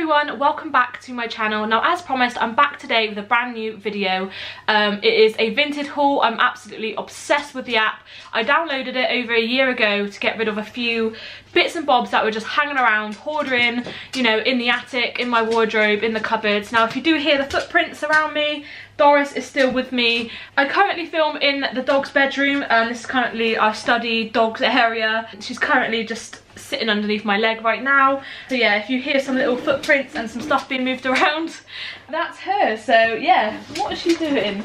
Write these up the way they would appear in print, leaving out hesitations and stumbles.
everyone, welcome back to my channel. Now as promised, I'm back today with a brand new video. It is a Vinted haul. I'm absolutely obsessed with the app. I downloaded it over a year ago to get rid of a few bits and bobs that were just hanging around, hoarding, you know, in the attic, in my wardrobe, in the cupboards. Now if you do hear the footprints around me, Doris is still with me. I currently film in the dog's bedroom, and this is currently our study dog's area. She's currently just sitting underneath my leg right now. So yeah, if you hear some little footprints and some stuff being moved around, that's her. So yeah, what is she doing?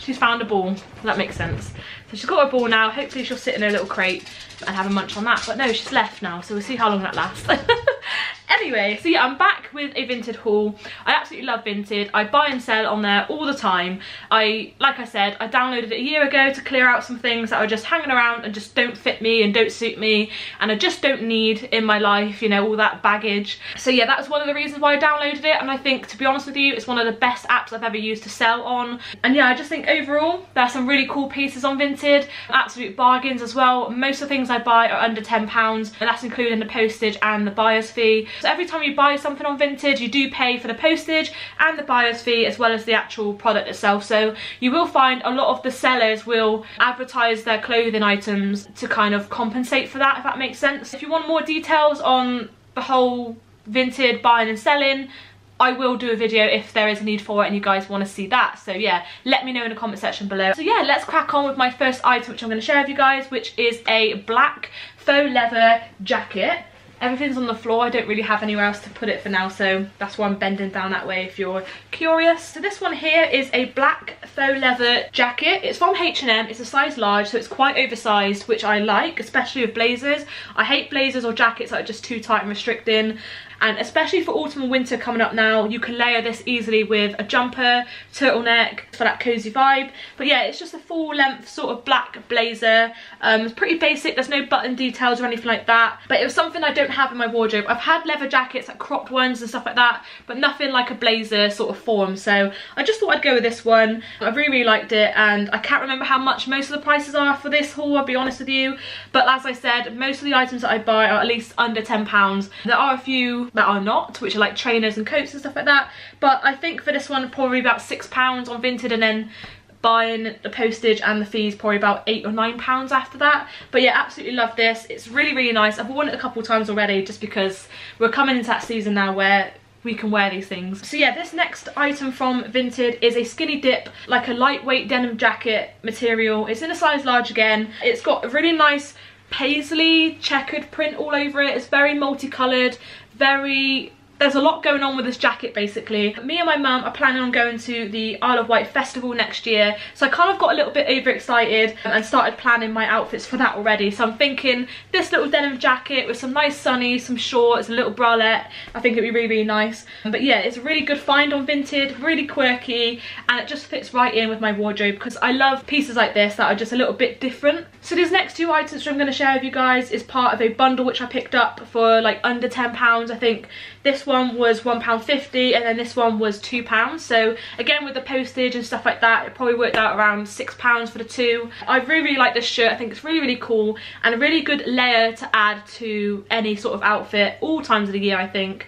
She's found a ball, that makes sense. So she's got her ball now, hopefully she'll sit in her little crate and have a munch on that. But no, she's left now, so we'll see how long that lasts. Anyway, so yeah, I'm back with a Vinted haul. I absolutely love Vinted. I buy and sell on there all the time. Like I said, I downloaded it a year ago to clear out some things that are just hanging around and just don't fit me and don't suit me and I just don't need in my life, you know, all that baggage. So yeah, that's one of the reasons why I downloaded it, and I think, to be honest with you, it's one of the best apps I've ever used to sell on. And yeah, I just think overall, there's some really cool pieces on Vinted, absolute bargains as well. Most of the things I buy are under £10, and that's including the postage and the buyer's fee. So every time you buy something on Vinted, you do pay for the postage and the buyer's fee as well as the actual product itself. So you will find a lot of the sellers will advertise their clothing items to kind of compensate for that, if that makes sense. If you want more details on the whole Vinted buying and selling, I will do a video if there is a need for it and you guys want to see that. So yeah, let me know in the comment section below. So yeah, let's crack on with my first item, which I'm going to share with you guys, which is a black faux leather jacket. Everything's on the floor, I don't really have anywhere else to put it for now, so that's why I'm bending down that way if you're curious. So this one here is a black faux leather jacket. It's from H&M, it's a size large, so it's quite oversized, which I like, especially with blazers. I hate blazers or jackets that are just too tight and restricting. And especially for autumn and winter coming up now, you can layer this easily with a jumper, turtleneck, for that cozy vibe. But yeah, it's just a full length sort of black blazer. It's pretty basic, there's no button details or anything like that, but it was something I don't have in my wardrobe. I've had leather jackets, like cropped ones and stuff like that, but nothing like a blazer sort of form. So I just thought I'd go with this one. I really liked it, and I can't remember how much most of the prices are for this haul, I'll be honest with you. But as I said, most of the items that I buy are at least under £10. There are a few that are not, which are like trainers and coats and stuff like that, but I think for this one probably about £6 on Vinted, and then buying the postage and the fees probably about £8 or £9 after that. But yeah, absolutely love this. It's really, really nice. I've worn it a couple times already just because we're coming into that season now where we can wear these things. So yeah, this next item from Vinted is a skinny dip, like a lightweight denim jacket material. It's in a size large again. It's got a really nice paisley checkered print all over it. It's very multicoloured, there's a lot going on with this jacket basically. Me and my mum are planning on going to the Isle of Wight festival next year, so I kind of got a little bit overexcited and started planning my outfits for that already. So I'm thinking this little denim jacket with some nice sunnies, some shorts, a little bralette, I think it'd be really, really nice. But yeah, it's a really good find on Vinted, really quirky, and it just fits right in with my wardrobe because I love pieces like this that are just a little bit different. So these next two items which I'm going to share with you guys is part of a bundle which I picked up for like under £10. I think this one was £1.50 and then this one was £2. So again, with the postage and stuff like that, it probably worked out around £6 for the two. I really, really like this shirt. I think it's really, really cool and a really good layer to add to any sort of outfit all times of the year, I think.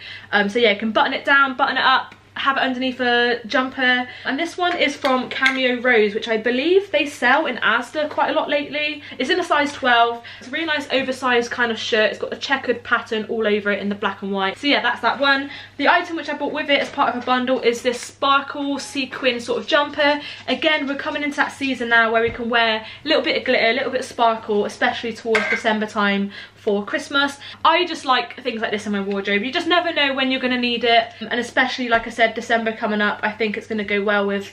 So yeah, you can button it down, button it up, have it underneath a jumper. And this one is from Cameo Rose, which I believe they sell in Asda quite a lot lately. It's in a size 12. It's a really nice oversized kind of shirt. It's got a checkered pattern all over it in the black and white. So yeah, that's that one. The item which I bought with it as part of a bundle is this sparkle sequin sort of jumper. Again, we're coming into that season now where we can wear a little bit of glitter, a little bit of sparkle, especially towards December time for Christmas. I just like things like this in my wardrobe. You just never know when you're going to need it, and especially, like I said, December coming up, I think it's going to go well with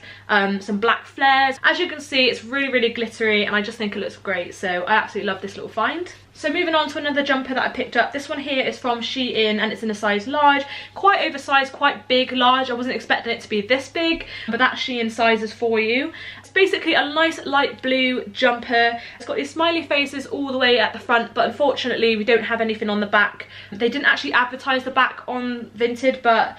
some black flares. As you can see, it's really, really glittery and I just think it looks great, so I absolutely love this little find. So moving on to another jumper that I picked up. This one here is from Shein and it's in a size large. Quite oversized, quite big, large. I wasn't expecting it to be this big, but that Shein size is for you. It's basically a nice light blue jumper. It's got these smiley faces all the way at the front, but unfortunately we don't have anything on the back. They didn't actually advertise the back on Vinted, but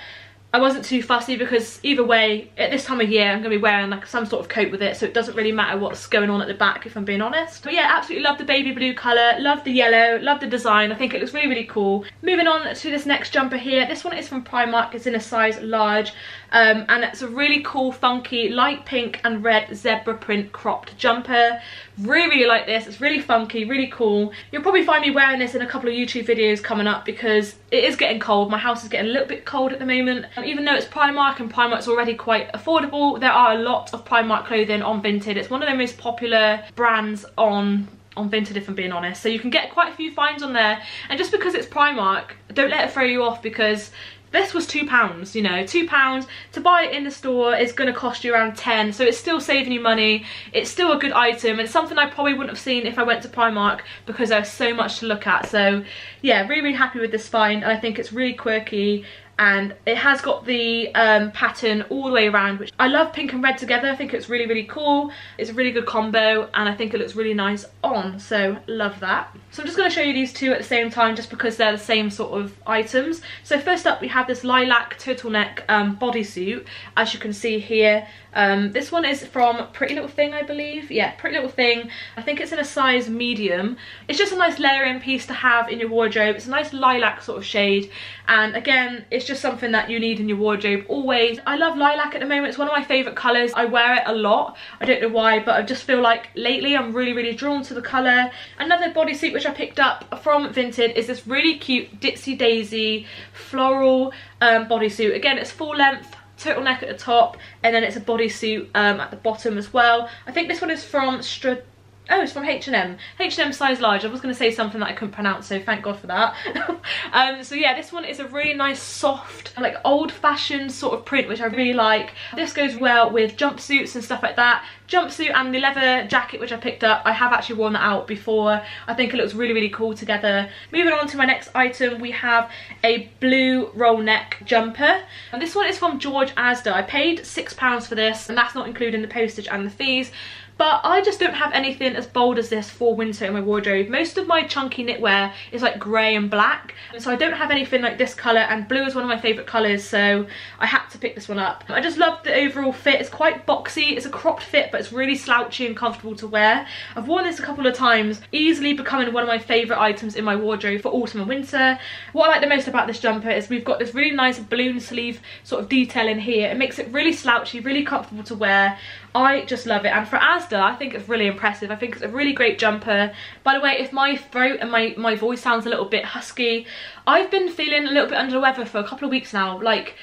I wasn't too fussy because either way, at this time of year, I'm going to be wearing like some sort of coat with it, so it doesn't really matter what's going on at the back, if I'm being honest. But yeah, absolutely love the baby blue colour, love the yellow, love the design. I think it looks really, really cool. Moving on to this next jumper here. This one is from Primark. It's in a size large, and it's a really cool, funky, light pink and red zebra print cropped jumper. Really, really like this. It's really funky, really cool. You'll probably find me wearing this in a couple of YouTube videos coming up because it is getting cold. My house is getting a little bit cold at the moment. Even though it's Primark and Primark's already quite affordable, there are a lot of Primark clothing on Vinted. It's one of their most popular brands on Vinted, if I'm being honest. So you can get quite a few finds on there. And just because it's Primark, don't let it throw you off, because this was £2, you know, £2 to buy it in the store is going to cost you around 10, so it's still saving you money. It's still a good item, and it's something I probably wouldn't have seen if I went to Primark because there's so much to look at. So yeah, really, really happy with this find, and I think it's really quirky, and it has got the pattern all the way around, which I love pink and red together. I think it's really, really cool. It's a really good combo, and I think it looks really nice on, so love that. So I'm just going to show you these two at the same time just because they're the same sort of items. So first up, we have this lilac turtleneck bodysuit, as you can see here. This one is from Pretty Little Thing, I believe. Yeah, Pretty Little Thing. I think it's in a size medium. It's just a nice layering piece to have in your wardrobe. It's a nice lilac sort of shade, and again, it's just something that you need in your wardrobe always. I love lilac at the moment. It's one of my favourite colours. I wear it a lot. I don't know why, but I just feel like lately I'm really, really drawn to the colour. Another bodysuit which I picked up from Vinted is this really cute Ditsy Daisy floral bodysuit. Again, it's full length, turtleneck at the top, and then it's a bodysuit at the bottom as well. I think this one is from Strad. Oh, it's from H&M. H&M size large. I was going to say something that I couldn't pronounce, so thank God for that. So yeah, this one is a really nice soft, like old-fashioned sort of print, which I really like. This goes well with jumpsuits and stuff like that. Jumpsuit and the leather jacket which I picked up, I have actually worn that out before. I think it looks really, really cool together. Moving on to my next item, we have a blue roll neck jumper, and this one is from George Asda. I paid £6 for this, and that's not including the postage and the fees. But I just don't have anything as bold as this for winter in my wardrobe. Most of my chunky knitwear is like grey and black, so I don't have anything like this colour, and blue is one of my favourite colours, so I had to pick this one up. I just love the overall fit. It's quite boxy. It's a cropped fit, but it's really slouchy and comfortable to wear. I've worn this a couple of times, easily becoming one of my favourite items in my wardrobe for autumn and winter. What I like the most about this jumper is we've got this really nice balloon sleeve sort of detail in here. It makes it really slouchy, really comfortable to wear. I just love it, and for Asda, I think it's really impressive. I think it's a really great jumper. By the way, if my throat and my voice sounds a little bit husky, I've been feeling a little bit under the weather for a couple of weeks now. Like,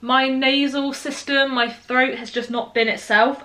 my nasal system, my throat has just not been itself.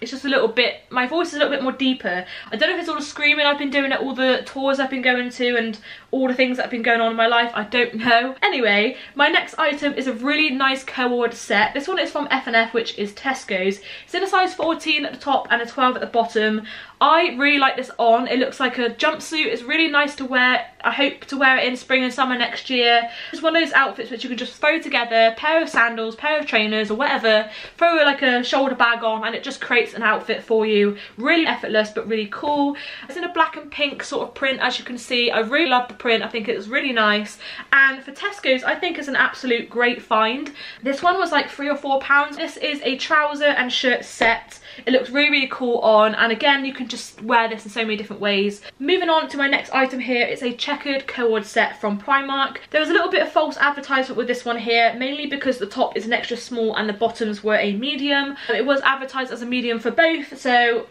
It's just a little bit, my voice is a little bit more deeper. I don't know if it's all the screaming I've been doing at all the tours I've been going to and all the things that have been going on in my life, I don't know. Anyway, my next item is a really nice co-ord set. This one is from F&F, which is Tesco's. It's in a size 14 at the top and a 12 at the bottom. I really like this on. It looks like a jumpsuit. It's really nice to wear. I hope to wear it in spring and summer next year. It's one of those outfits which you can just throw together, pair of sandals, pair of trainers or whatever, throw like a shoulder bag on, and it just creates an outfit for you. Really effortless, but really cool. It's in a black and pink sort of print, as you can see. I really love the print. I think it's really nice. And for Tesco's, I think it's an absolute great find. This one was like £3 or £4. This is a trouser and shirt set. It looks really, really cool on, and again, you can just wear this in so many different ways. Moving on to my next item here, it's a checkered co-ord set from Primark. There was a little bit of false advertisement with this one here, mainly because the top is an extra small and the bottoms were a medium. It was advertised as a medium for both, so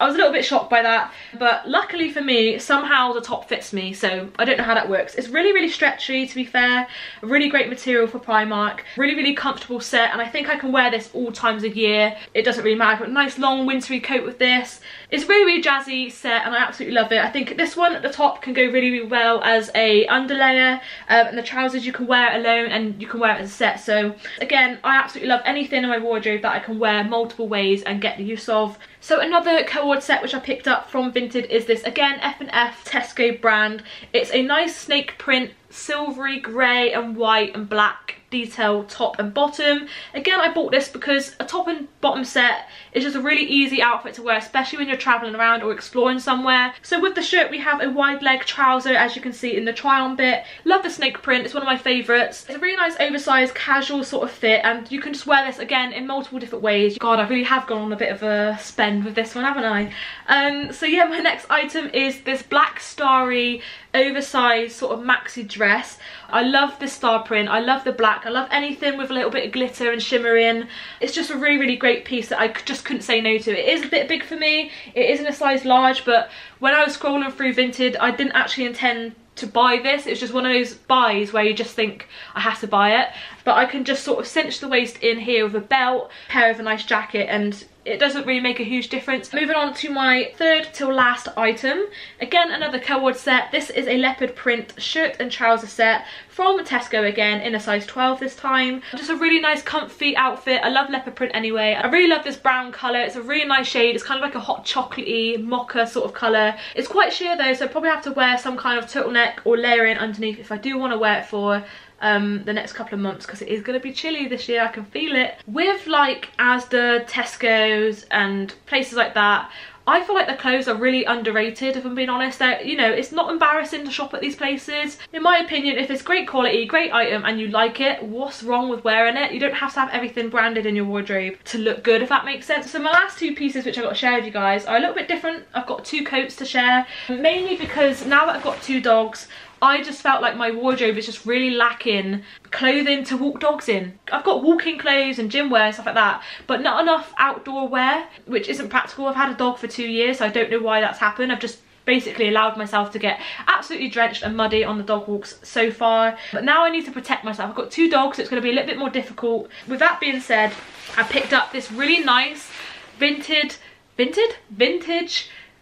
I was a little bit shocked by that, but luckily for me, somehow the top fits me, so I don't know how that works. It's really, really stretchy, to be fair. A really great material for Primark. Really, really comfortable set, and I think I can wear this all times of year. It doesn't really matter. I've got a nice long wintry coat with this. It's a really, really jazzy set, and I absolutely love it. I think this one at the top can go really, really well as a underlayer, and the trousers you can wear alone and you can wear it as a set. So again, I absolutely love anything in my wardrobe that I can wear multiple ways and get the use of. So another co-ord set which I picked up from Vinted is this, again, F&F Tesco brand. It's a nice snake print, silvery grey and white and black detail top and bottom. Again, I bought this because a top and bottom set is just a really easy outfit to wear, especially when you're traveling around or exploring somewhere. So with the shirt, we have a wide leg trouser, as you can see in the try on bit. Love the snake print, it's one of my favorites. It's a really nice oversized casual sort of fit, and you can just wear this again in multiple different ways. God, I really have gone on a bit of a spend with this one, haven't I? So yeah, my next item is this black starry oversized sort of maxi dress. I love the star print, I love the black, I love anything with a little bit of glitter and shimmer in. It's just a really, really great piece that I just couldn't say no to. It is a bit big for me, it isn't a size large, but when I was scrolling through Vinted, I didn't actually intend to buy this. It's just one of those buys where you just think I have to buy it, but I can just sort of cinch the waist in here with a belt, pair of a nice jacket, and it doesn't really make a huge difference. Moving on to my third till last item, again another Kelwood set. This is a leopard print shirt and trouser set from Tesco, again in a size 12 this time. Just a really nice comfy outfit. I love leopard print anyway. I really love this brown colour, it's a really nice shade. It's kind of like a hot chocolatey mocha sort of colour. It's quite sheer though, so I probably have to wear some kind of turtleneck or layering underneath if I do want to wear it for the next couple of months, because it is going to be chilly this year, I can feel it. With like Asda, Tesco's and places like that, I feel like the clothes are really underrated, if I'm being honest. They're, you know, it's not embarrassing to shop at these places. In my opinion, if it's great quality, great item and you like it, what's wrong with wearing it? You don't have to have everything branded in your wardrobe to look good, if that makes sense. So my last two pieces which I've got to share with you guys are a little bit different. I've got two coats to share, mainly because now that I've got two dogs, I just felt like my wardrobe is just really lacking clothing to walk dogs in. I've got walking clothes and gym wear and stuff like that, but not enough outdoor wear, which isn't practical. I've had a dog for 2 years, so I don't know why that's happened. I've just basically allowed myself to get absolutely drenched and muddy on the dog walks so far, but now I need to protect myself. I've got two dogs, so it's going to be a little bit more difficult. With that being said, I picked up this really nice vintage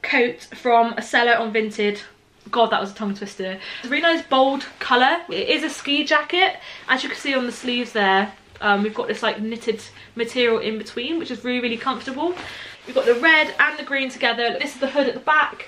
coat from a seller on Vinted. God, that was a tongue twister. It's a really nice bold colour. It is a ski jacket, as you can see on the sleeves there. We've got this like knitted material in between, which is really, really comfortable. We've got the red and the green together. This is the hood at the back.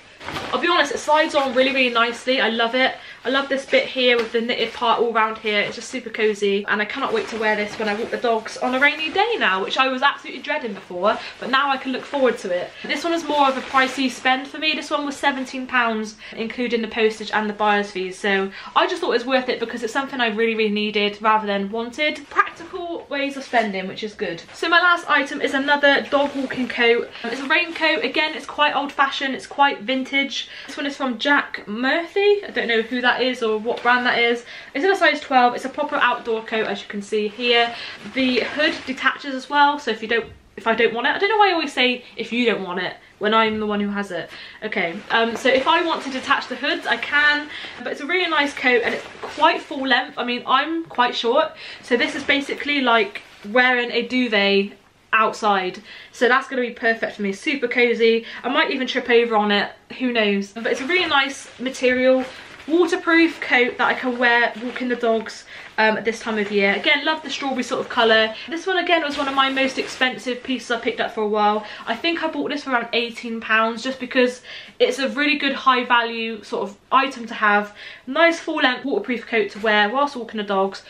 I'll be honest, it slides on really, really nicely. I love it. I love this bit here with the knitted part all round here. It's just super cozy, and I cannot wait to wear this when I walk the dogs on a rainy day now, which I was absolutely dreading before, but now I can look forward to it. This one is more of a pricey spend for me. This one was £17, including the postage and the buyer's fees, so I just thought it was worth it because it's something I really, really needed rather than wanted. Practical ways of spending, which is good. So my last item is another dog walking coat. It's a raincoat. Again, it's quite old-fashioned, it's quite vintage. This one is from Jack Murphy. I don't know who that is or what brand that is. It's in a size 12. It's a proper outdoor coat, as you can see here. The hood detaches as well, so if I don't want it, I don't know why I always say if you don't want it when I'm the one who has it. Okay, so if I want to detach the hoods, I can, but it's a really nice coat and it's quite full length. I mean, I'm quite short, so this is basically like wearing a duvet outside, so that's going to be perfect for me. Super cozy. I might even trip over on it, who knows, but it's a really nice material, waterproof coat that I can wear walking the dogs at this time of year. Again, love the strawberry sort of colour. This one again was one of my most expensive pieces I picked up for a while. I think I bought this for around £18 just because it's a really good high value sort of item to have. Nice full length waterproof coat to wear whilst walking the dogs.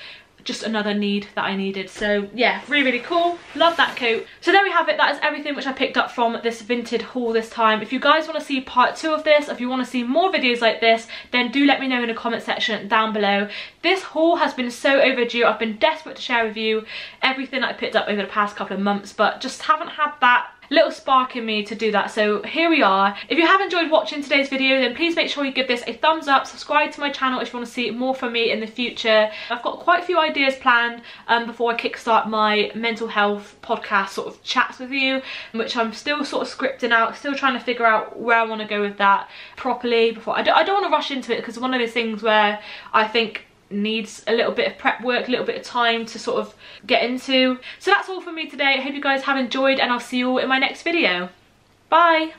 Just another need that I needed. So yeah, really, really cool. Love that coat. So there we have it. That is everything which I picked up from this Vinted haul this time. If you guys want to see part two of this, if you want to see more videos like this, then do let me know in the comment section down below. This haul has been so overdue. I've been desperate to share with you everything that I picked up over the past couple of months, but just haven't had that little spark in me to do that, so here we are. If you have enjoyed watching today's video, then please make sure you give this a thumbs up, subscribe to my channel if you want to see more from me in the future. I've got quite a few ideas planned before I kickstart my mental health podcast sort of chats with you, which I'm still sort of scripting out, still trying to figure out where I want to go with that properly before. I don't want to rush into it because it's one of those things where I think needs a little bit of prep work, a little bit of time to sort of get into. So that's all for me today. I hope you guys have enjoyed and I'll see you all in my next video. Bye!